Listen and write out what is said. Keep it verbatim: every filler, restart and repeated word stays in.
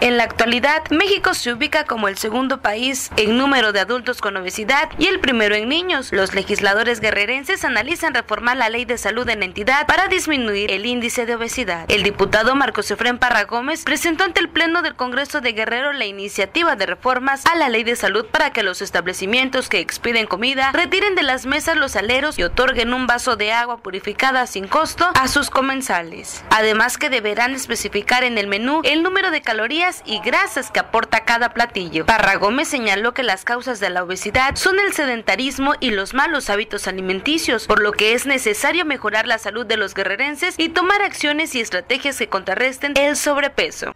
En la actualidad, México se ubica como el segundo país en número de adultos con obesidad y el primero en niños. Los legisladores guerrerenses analizan reformar la ley de salud en la entidad para disminuir el índice de obesidad. El diputado Marcos Efrén Parra Gómez presentó ante el Pleno del Congreso de Guerrero la iniciativa de reformas a la ley de salud para que los establecimientos que expiden comida retiren de las mesas los aleros y otorguen un vaso de agua purificada sin costo a sus comensales. Además que deberán especificar en el menú el número de calorías y grasas que aporta cada platillo. Parra Gómez señaló que las causas de la obesidad son el sedentarismo y los malos hábitos alimenticios, por lo que es necesario mejorar la salud de los guerrerenses y tomar acciones y estrategias que contrarresten el sobrepeso.